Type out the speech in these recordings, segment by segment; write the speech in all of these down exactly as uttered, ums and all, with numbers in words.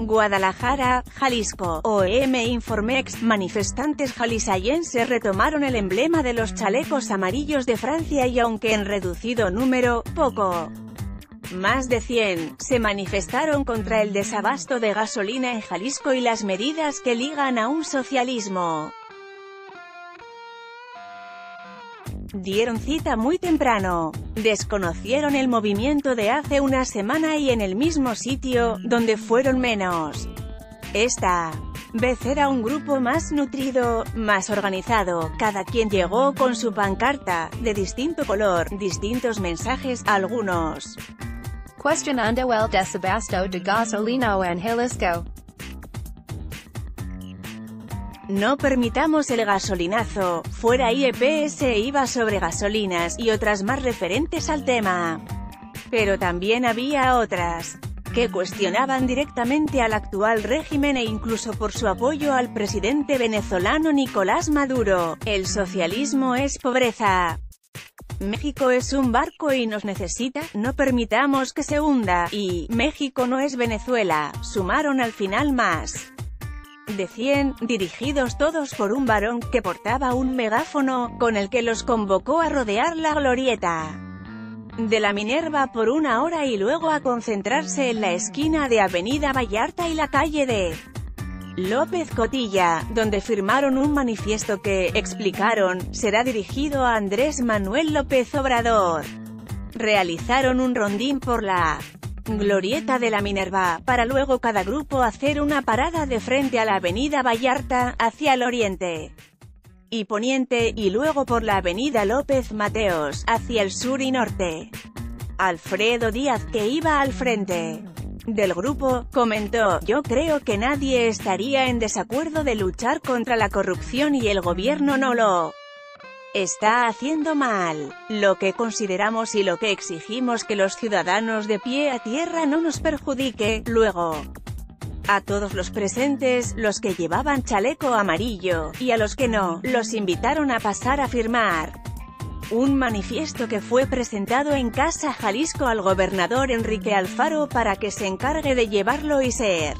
Guadalajara, Jalisco, O E M Informex. Manifestantes jalisayenses retomaron el emblema de los chalecos amarillos de Francia y, aunque en reducido número, poco más de cien, se manifestaron contra el desabasto de gasolina en Jalisco y las medidas que ligan a un socialismo. Dieron cita muy temprano. Desconocieron el movimiento de hace una semana y en el mismo sitio, donde fueron menos. Esta vez era un grupo más nutrido, más organizado. Cada quien llegó con su pancarta, de distinto color, distintos mensajes, algunos cuestionando el desabasto de gasolina en Jalisco. No permitamos el gasolinazo, fuera I E P S e I V A sobre gasolinas, y otras más referentes al tema. Pero también había otras que cuestionaban directamente al actual régimen e incluso por su apoyo al presidente venezolano Nicolás Maduro. El socialismo es pobreza. México es un barco y nos necesita, no permitamos que se hunda, y México no es Venezuela, sumaron al final más de cien, dirigidos todos por un varón que portaba un megáfono, con el que los convocó a rodear la Glorieta de la Minerva por una hora y luego a concentrarse en la esquina de Avenida Vallarta y la calle de López Cotilla, donde firmaron un manifiesto que, explicaron, será dirigido a Andrés Manuel López Obrador. Realizaron un rondín por la Glorieta de la Minerva, para luego cada grupo hacer una parada de frente a la Avenida Vallarta, hacia el oriente y poniente, y luego por la Avenida López Mateos, hacia el sur y norte. Alfredo Díaz, que iba al frente del grupo, comentó: "Yo creo que nadie estaría en desacuerdo de luchar contra la corrupción y el gobierno no lo está haciendo mal. Lo que consideramos y lo que exigimos que los ciudadanos de pie a tierra no nos perjudique". Luego, a todos los presentes, los que llevaban chaleco amarillo, y a los que no, los invitaron a pasar a firmar un manifiesto que fue presentado en Casa Jalisco al gobernador Enrique Alfaro para que se encargue de llevarlo y ser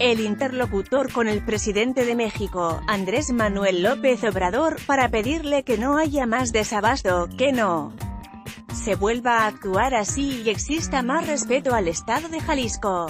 el interlocutor con el presidente de México, Andrés Manuel López Obrador, para pedirle que no haya más desabasto, que no se vuelva a actuar así y exista más respeto al estado de Jalisco.